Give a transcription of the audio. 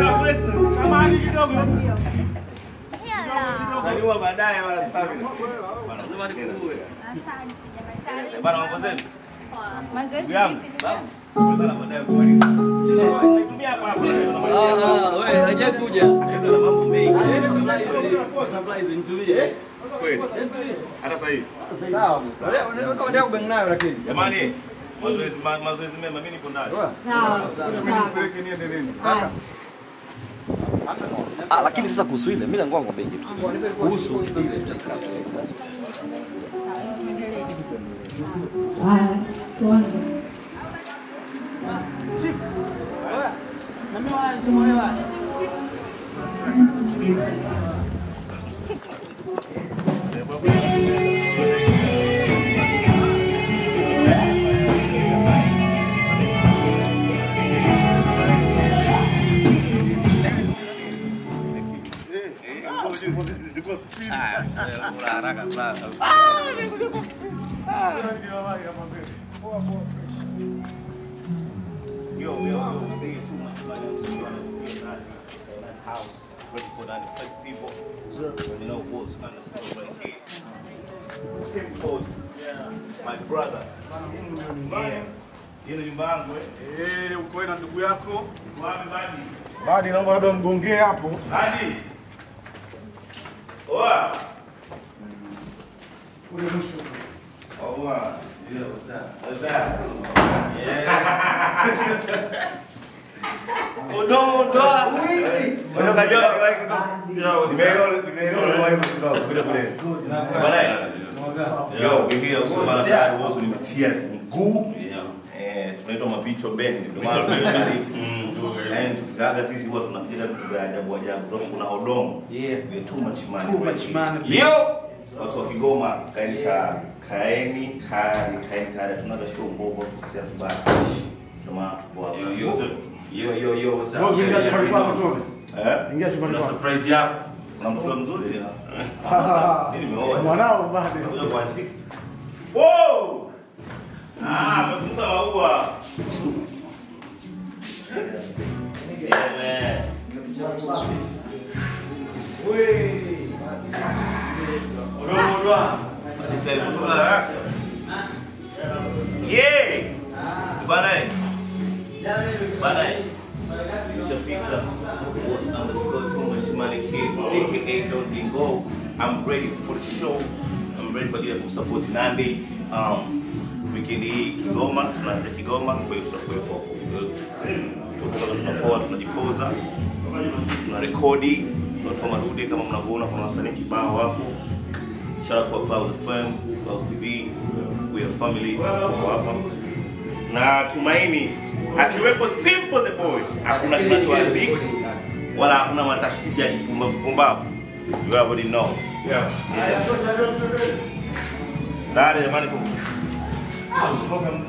Stop listening. Somebody get over here. Hello. Lakini sasa kuhusu ile mimi ngoangu mbele kitu. Kuhusu ile tutakata. House, ready for that festival. You know what's going to celebrate here. Simple. Yeah. My brother. Yeah. You know you bang with. Hey, you going to do yako? Body. Body, no more don't bunge yapo. Body. Oh. Oh wow. Yeah, what's that? What's that? Yeah. Oh no, no, wait. Ojo kajo, like no. Yo, wiki ya usumba na kuhusu nimetia mguu. Eh, tunaitwa mapicho bendi. Ndio maana tunaenda sisi huwa tunapiga vitu vya ajabu ajabu. Kuna odongo. Yeah, too much money. Too much money. Yo, watu wa Kigoma kaeni tayari tunaga show mbovu sisi hapa. Ndio maana kwa Yo, what's up? Surprise ya. Na mtoto mzuri leo. Mimi nimeoa. Mwanao baada ya kuja kwa siku. Wow! Mtunda waua. Wee. Oroa. Ni mtoto la. Yeah. Banae. But you should pick up what's understood so much money here. AKA don't go. I'm ready for the show. I'm ready for you to support Nandi. We can eat Kigoma, Tunate Kigoma, we support Tunadiposa, Tunarekodi, Tunatomarude, kama mnaona kwa wasanii kibao hapo. Shout out to Cloud FM, Cloud TV, we are family. Na tumaini akiwepo simple the boy hakuna kinachoharibika wala hakuna matashiti ya kumbavu. You already know. Yeah. Dada jamani kumbuka.